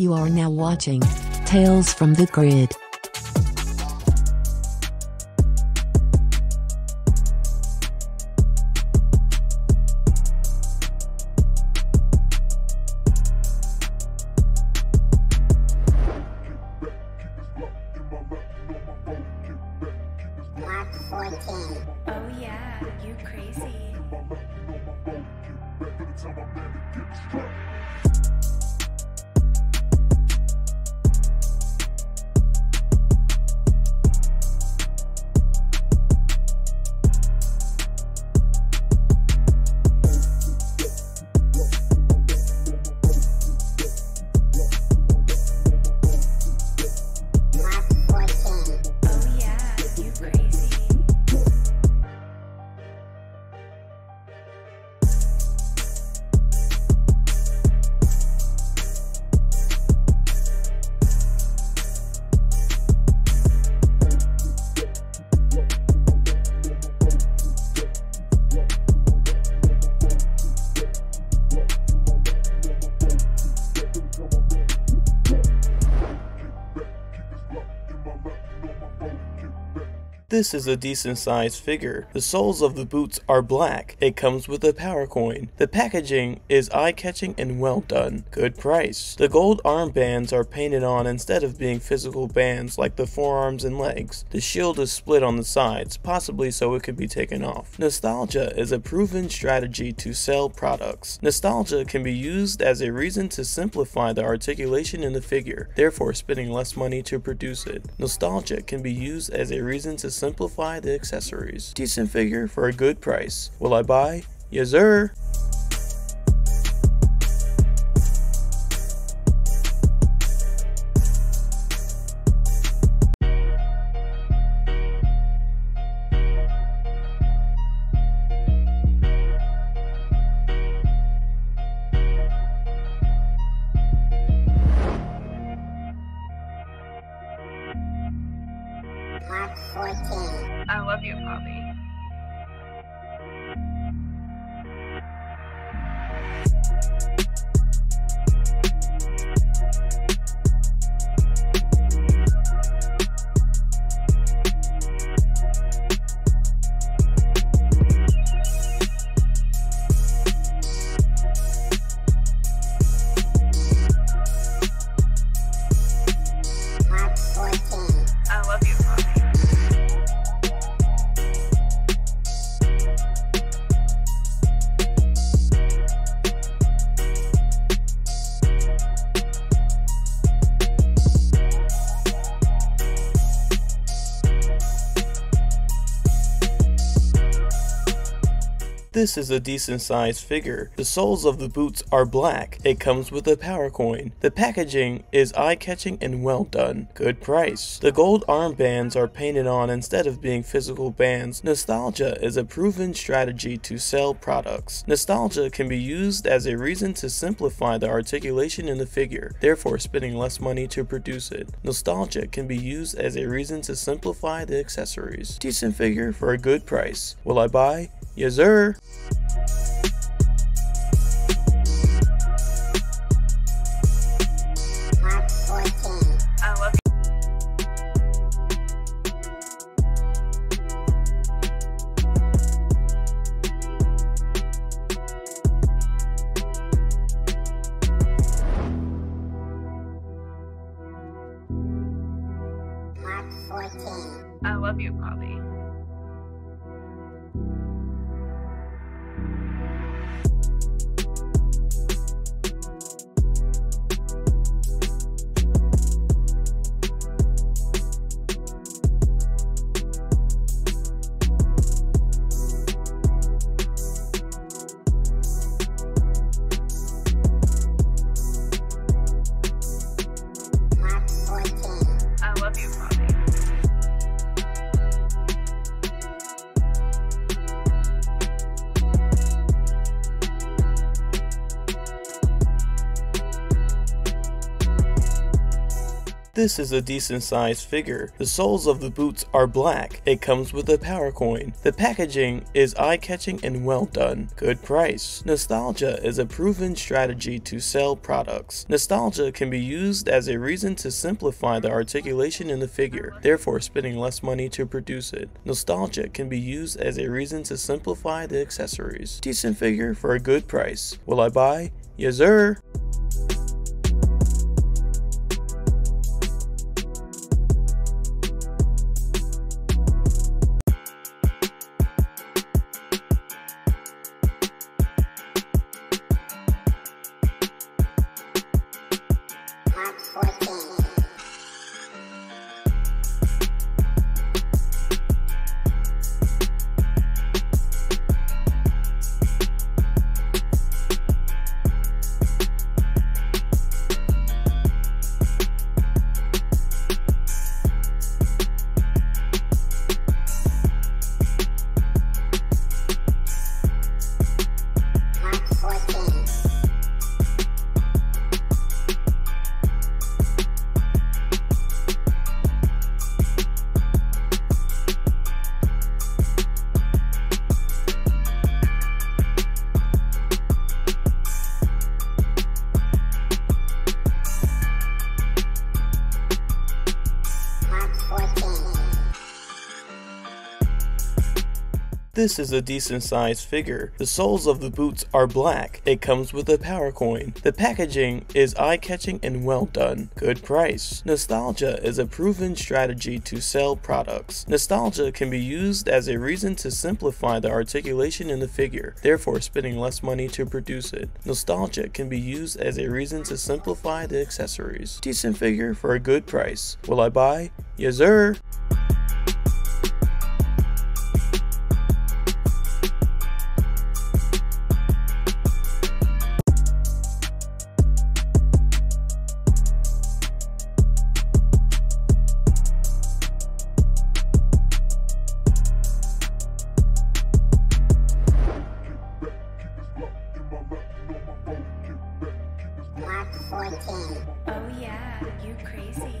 You are now watching Tales from the Grid. Oh yeah, you crazy. This is a decent sized figure. The soles of the boots are black. It comes with a power coin. The packaging is eye-catching and well done. Good price. The gold armbands are painted on instead of being physical bands like the forearms and legs. The shield is split on the sides, possibly so it could be taken off. Nostalgia is a proven strategy to sell products. Nostalgia can be used as a reason to simplify the articulation in the figure, therefore spending less money to produce it. Nostalgia can be used as a reason to simplify the accessories. Decent figure for a good price. Will I buy? Yes, sir. I love you, Poppy. This is a decent sized figure. The soles of the boots are black. It comes with a power coin. The packaging is eye-catching and well done. Good price. The gold armbands are painted on instead of being physical bands. Nostalgia is a proven strategy to sell products. Nostalgia can be used as a reason to simplify the articulation in the figure, therefore spending less money to produce it. Nostalgia can be used as a reason to simplify the accessories. Decent figure for a good price. Will I buy? Yes, sir. I love you, Poppy. I love you, Poppy. This is a decent sized figure. The soles of the boots are black. It comes with a power coin. The packaging is eye-catching and well done. Good price. Nostalgia is a proven strategy to sell products. Nostalgia can be used as a reason to simplify the articulation in the figure, therefore spending less money to produce it. Nostalgia can be used as a reason to simplify the accessories. Decent figure for a good price. Will I buy? Yes, sir. This is a decent sized figure. The soles of the boots are black. It comes with a power coin. The packaging is eye-catching and well done. Good price. Nostalgia is a proven strategy to sell products. Nostalgia can be used as a reason to simplify the articulation in the figure, therefore spending less money to produce it. Nostalgia can be used as a reason to simplify the accessories. Decent figure for a good price. Will I buy? Yes, sir. Oh yeah, you crazy.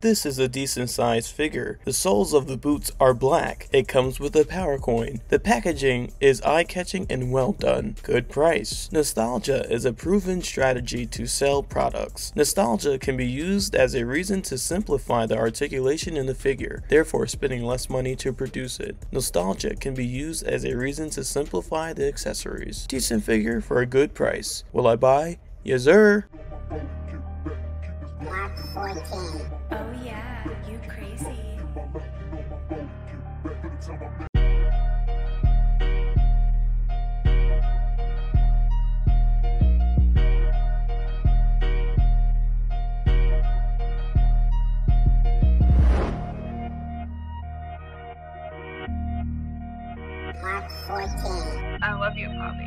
This is a decent sized figure. The soles of the boots are black. It comes with a power coin. The packaging is eye-catching and well done. Good price. Nostalgia is a proven strategy to sell products. Nostalgia can be used as a reason to simplify the articulation in the figure, therefore spending less money to produce it. Nostalgia can be used as a reason to simplify the accessories. Decent figure for a good price. Will I buy? Yes, sir. Oh yeah, you crazy. I love you, Poppy.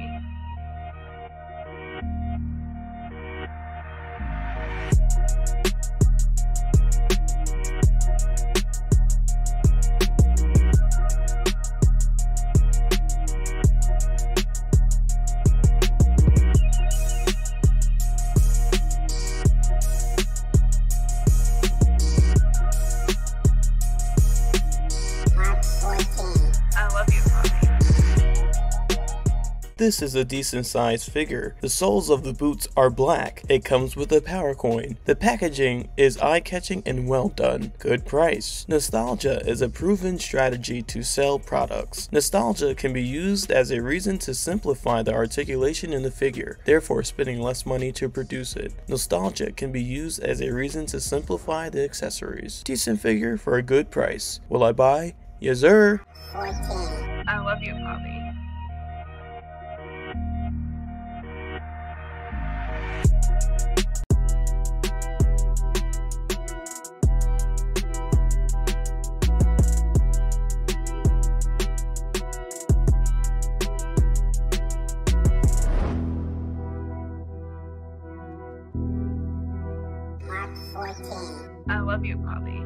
This is a decent sized figure. The soles of the boots are black. It comes with a power coin. The packaging is eye-catching and well done. Good price. Nostalgia is a proven strategy to sell products. Nostalgia can be used as a reason to simplify the articulation in the figure, therefore spending less money to produce it. Nostalgia can be used as a reason to simplify the accessories. Decent figure for a good price. Will I buy? Yes, sir. I love you, Poppy. grab your coffee.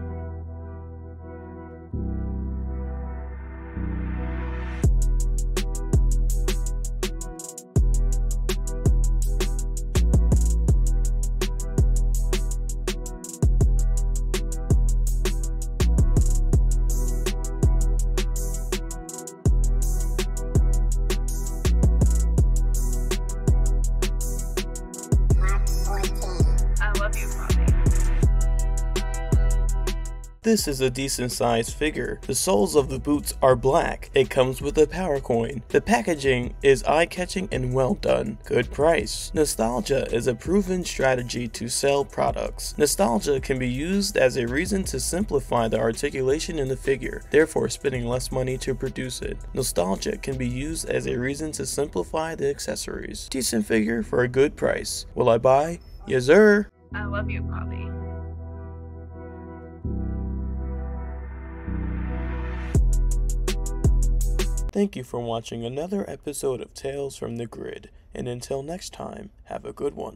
This is a decent sized figure. The soles of the boots are black. It comes with a power coin. The packaging is eye-catching and well done. Good price. Nostalgia is a proven strategy to sell products. Nostalgia can be used as a reason to simplify the articulation in the figure, therefore spending less money to produce it. Nostalgia can be used as a reason to simplify the accessories. Decent figure for a good price. Will I buy? Yes, sir. I love you, Bobby. Thank you for watching another episode of Tales from the Grid, and until next time, have a good one.